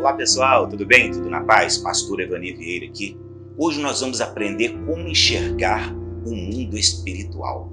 Olá pessoal, tudo bem? Tudo na paz? Pastor Evanir Vieira aqui. Hoje nós vamos aprender como enxergar o mundo espiritual.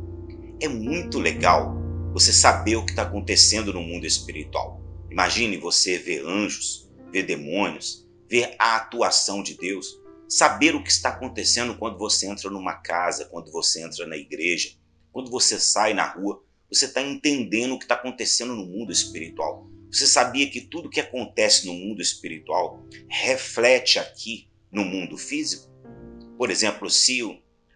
É muito legal você saber o que está acontecendo no mundo espiritual. Imagine você ver anjos, ver demônios, ver a atuação de Deus, saber o que está acontecendo quando você entra numa casa, quando você entra na igreja, quando você sai na rua. Você está entendendo o que está acontecendo no mundo espiritual. Você sabia que tudo que acontece no mundo espiritual reflete aqui no mundo físico? Por exemplo, se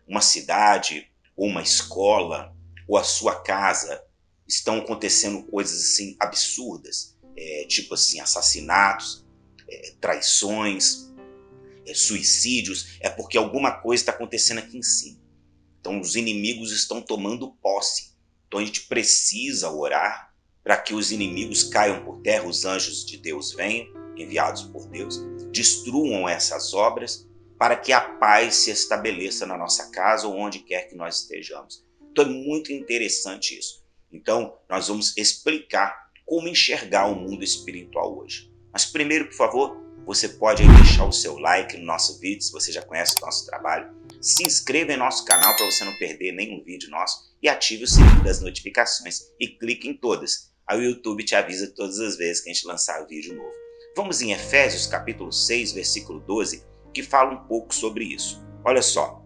uma cidade, ou uma escola, ou a sua casa estão acontecendo coisas assim absurdas, tipo assim, assassinatos, traições, suicídios, é porque alguma coisa está acontecendo aqui em cima. Então os inimigos estão tomando posse. Então a gente precisa orar para que os inimigos caiam por terra, os anjos de Deus venham, enviados por Deus, destruam essas obras para que a paz se estabeleça na nossa casa ou onde quer que nós estejamos. Então é muito interessante isso. Então nós vamos explicar como enxergar o mundo espiritual hoje. Mas primeiro, por favor, você pode deixar o seu like no nosso vídeo, se você já conhece o nosso trabalho. Se inscreva em nosso canal para você não perder nenhum vídeo nosso e ative o sininho das notificações e clique em todas. Aí o YouTube te avisa todas as vezes que a gente lançar um vídeo novo. Vamos em Efésios capítulo 6, versículo 12, que fala um pouco sobre isso. Olha só.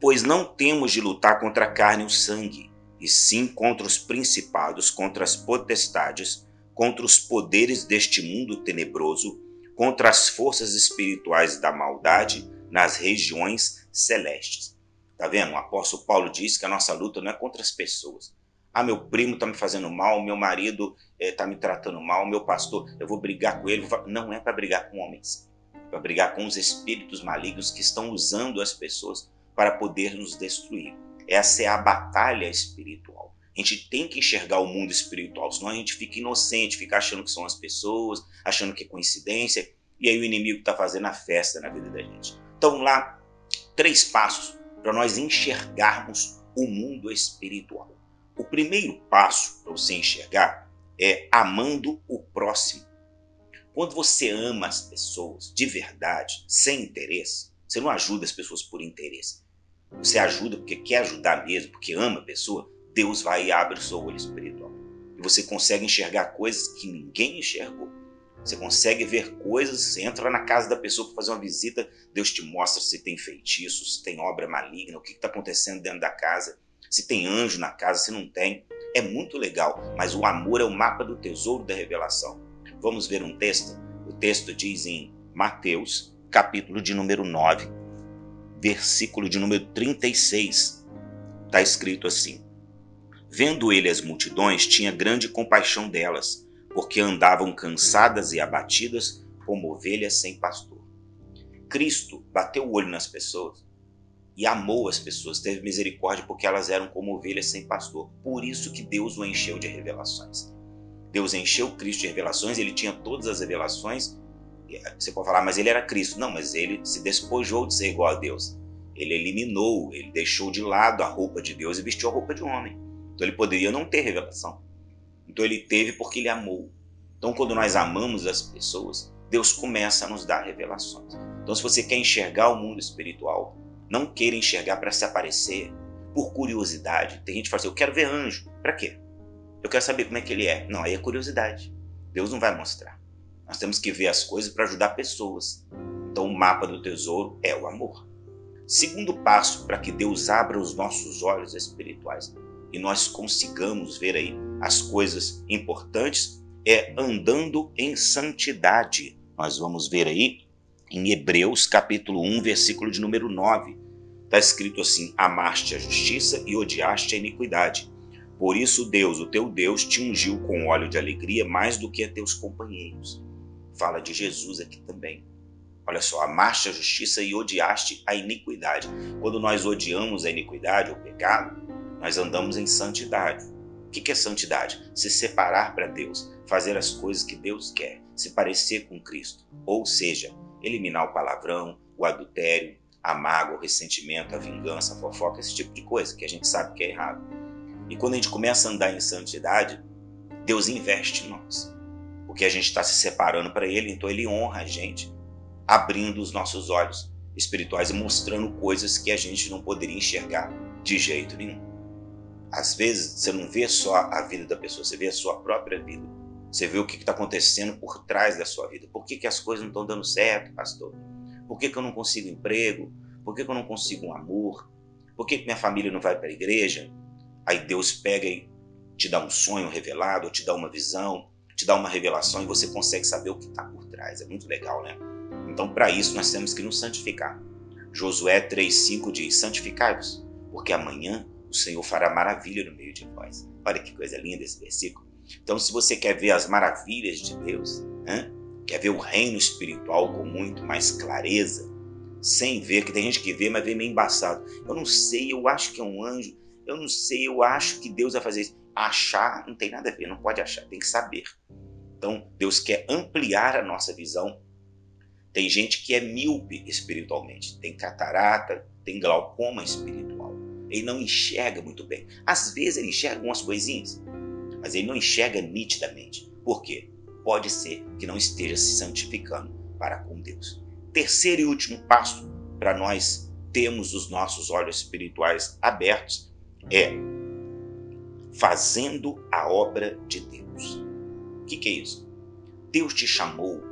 Pois não temos de lutar contra a carne e o sangue, e sim contra os principados, contra as potestades, contra os poderes deste mundo tenebroso, contra as forças espirituais da maldade nas regiões celestes. Tá vendo? O apóstolo Paulo diz que a nossa luta não é contra as pessoas. Ah, meu primo está me fazendo mal, meu marido está me tratando mal, meu pastor, eu vou brigar com ele. Não é para brigar com homens, é para brigar com os espíritos malignos que estão usando as pessoas para poder nos destruir. Essa é a batalha espiritual. A gente tem que enxergar o mundo espiritual, senão a gente fica inocente, fica achando que são as pessoas, achando que é coincidência, e aí o inimigo está fazendo a festa na vida da gente. Então vamos lá, 3 passos para nós enxergarmos o mundo espiritual. O primeiro passo para você enxergar é amando o próximo. Quando você ama as pessoas de verdade, sem interesse, você não ajuda as pessoas por interesse. Você ajuda porque quer ajudar mesmo, porque ama a pessoa, Deus vai e abre o seu olho espiritual. E você consegue enxergar coisas que ninguém enxergou. Você consegue ver coisas, você entra na casa da pessoa para fazer uma visita, Deus te mostra se tem feitiço, se tem obra maligna, o que está acontecendo dentro da casa. Se tem anjo na casa, se não tem, é muito legal. Mas o amor é o mapa do tesouro da revelação. Vamos ver um texto? O texto diz em Mateus, capítulo de número 9, versículo de número 36. Está escrito assim. Vendo ele as multidões, tinha grande compaixão delas, porque andavam cansadas e abatidas como ovelhas sem pastor. Cristo bateu o olho nas pessoas e amou as pessoas, teve misericórdia porque elas eram como ovelhas sem pastor. Por isso que Deus o encheu de revelações. Deus encheu Cristo de revelações, ele tinha todas as revelações. Você pode falar, mas ele era Cristo. Não, mas ele se despojou de ser igual a Deus. Ele eliminou, ele deixou de lado a roupa de Deus e vestiu a roupa de homem. Então ele poderia não ter revelação. Então ele teve porque ele amou. Então quando nós amamos as pessoas, Deus começa a nos dar revelações. Então se você quer enxergar o mundo espiritual, não queira enxergar para se aparecer, por curiosidade. Tem gente que fala assim, eu quero ver anjo. Para quê? Eu quero saber como é que ele é. Não, aí é curiosidade. Deus não vai mostrar. Nós temos que ver as coisas para ajudar pessoas. Então o mapa do tesouro é o amor. Segundo passo para que Deus abra os nossos olhos espirituais e nós consigamos ver aí as coisas importantes é andando em santidade. Nós vamos ver aí em Hebreus capítulo 1, versículo de número 9. Está escrito assim, amaste a justiça e odiaste a iniquidade. Por isso Deus, o teu Deus, te ungiu com óleo de alegria mais do que a teus companheiros. Fala de Jesus aqui também. Olha só, amaste a justiça e odiaste a iniquidade. Quando nós odiamos a iniquidade, o pecado, nós andamos em santidade. O que é santidade? Se separar para Deus, fazer as coisas que Deus quer, se parecer com Cristo. Ou seja, eliminar o palavrão, o adultério, a mágoa, o ressentimento, a vingança, a fofoca, esse tipo de coisa que a gente sabe que é errado. E quando a gente começa a andar em santidade, Deus investe em nós. porque a gente está se separando para Ele, então Ele honra a gente, abrindo os nossos olhos espirituais e mostrando coisas que a gente não poderia enxergar de jeito nenhum. Às vezes você não vê só a vida da pessoa, você vê a sua própria vida. Você vê o que está acontecendo por trás da sua vida. Por que que as coisas não estão dando certo, pastor? Por que que eu não consigo emprego? Por que que eu não consigo um amor? Por que que minha família não vai para a igreja? Aí Deus pega e te dá um sonho revelado, ou te dá uma visão, te dá uma revelação e você consegue saber o que está por trás. É muito legal, né? Então, para isso, nós temos que nos santificar. Josué 3,5 diz, santificai-vos, porque amanhã o Senhor fará maravilha no meio de vós. Olha que coisa linda esse versículo. Então, se você quer ver as maravilhas de Deus, né? Quer ver o reino espiritual com muito mais clareza, sem ver, que tem gente que vê, mas vê meio embaçado. Eu não sei, eu acho que é um anjo, eu não sei, eu acho que Deus vai fazer isso. Achar não tem nada a ver, não pode achar, tem que saber. Então, Deus quer ampliar a nossa visão. Tem gente que é míope espiritualmente, tem catarata, tem glaucoma espiritual. Ele não enxerga muito bem. Às vezes ele enxerga algumas coisinhas, mas ele não enxerga nitidamente. Por quê? Pode ser que não esteja se santificando para com Deus. Terceiro e último passo para nós termos os nossos olhos espirituais abertos é fazendo a obra de Deus. O que é isso? Deus te chamou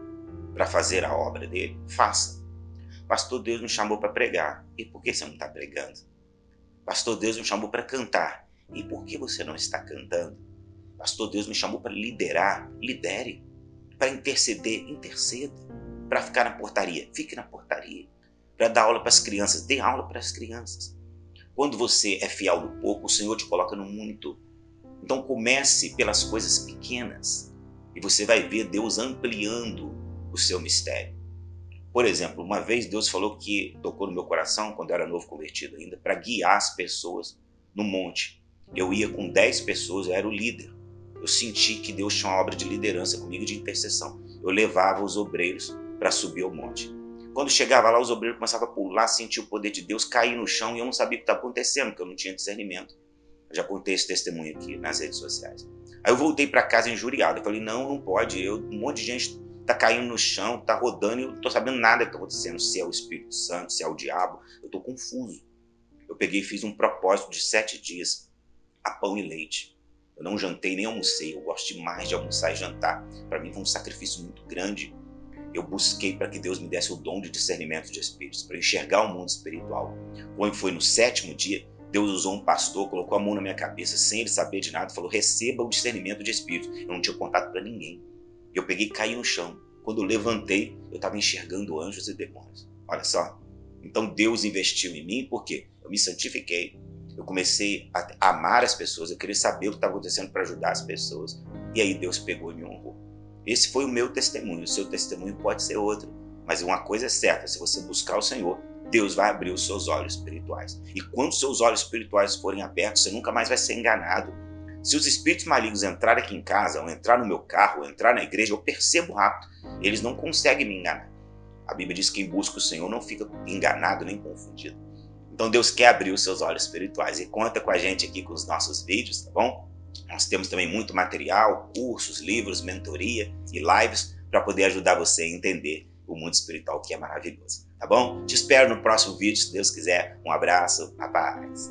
para fazer a obra dele, faça. Pastor, Deus me chamou para pregar. E por que você não está pregando? Pastor, Deus me chamou para cantar. E por que você não está cantando? Pastor, Deus me chamou para liderar. Lidere. Para interceder. Interceda. Para ficar na portaria. Fique na portaria. Para dar aula para as crianças. Dê aula para as crianças. Quando você é fiel no pouco, o Senhor te coloca no muito. Então comece pelas coisas pequenas. E você vai ver Deus ampliando o seu mistério. Por exemplo, uma vez Deus falou que tocou no meu coração, quando eu era novo convertido ainda, para guiar as pessoas no monte. Eu ia com 10 pessoas, eu era o líder. Eu senti que Deus tinha uma obra de liderança comigo, de intercessão. Eu levava os obreiros para subir o monte. Quando chegava lá, os obreiros começavam a pular, sentia o poder de Deus, caía no chão e eu não sabia o que estava acontecendo, porque eu não tinha discernimento. Eu já contei esse testemunho aqui nas redes sociais. Aí eu voltei para casa injuriado. Eu falei, não pode, um monte de gente tá caindo no chão, tá rodando e eu não tô sabendo nada que tá acontecendo, se é o Espírito Santo, se é o diabo, eu tô confuso. Eu peguei e fiz um propósito de 7 dias a pão e leite. Eu não jantei nem almocei, eu gosto demais de almoçar e jantar. Para mim foi um sacrifício muito grande. Eu busquei para que Deus me desse o dom de discernimento de espíritos, para enxergar o mundo espiritual. Quando foi no 7º dia, Deus usou um pastor, colocou a mão na minha cabeça sem ele saber de nada, falou, receba o discernimento de espíritos. Eu não tinha contato para ninguém. Eu peguei e caí no chão. Quando eu levantei, eu estava enxergando anjos e demônios. Olha só. Então Deus investiu em mim porque eu me santifiquei. Eu comecei a amar as pessoas. Eu queria saber o que estava acontecendo para ajudar as pessoas. E aí Deus pegou e me honrou. Esse foi o meu testemunho. O seu testemunho pode ser outro. Mas uma coisa é certa. Se você buscar o Senhor, Deus vai abrir os seus olhos espirituais. E quando seus olhos espirituais forem abertos, você nunca mais vai ser enganado. Se os espíritos malignos entrarem aqui em casa, ou entrar no meu carro, ou entrar na igreja, eu percebo rápido. Eles não conseguem me enganar. A Bíblia diz que quem busca o Senhor não fica enganado nem confundido. Então Deus quer abrir os seus olhos espirituais. E conta com a gente aqui com os nossos vídeos, tá bom? Nós temos também muito material, cursos, livros, mentoria e lives para poder ajudar você a entender o mundo espiritual que é maravilhoso, tá bom? Te espero no próximo vídeo, se Deus quiser. Um abraço, a paz.